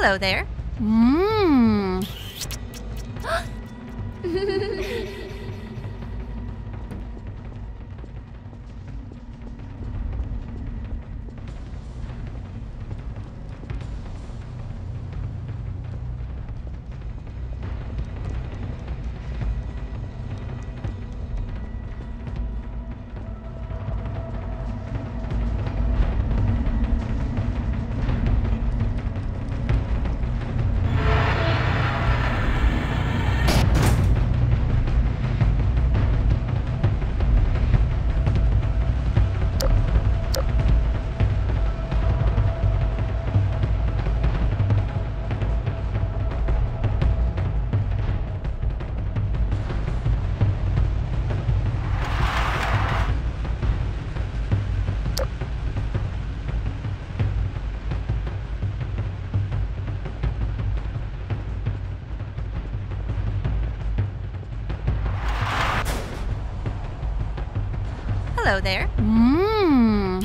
Hello there. Mmm. Hello there. Mmm.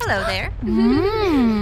Hello there. Mmm.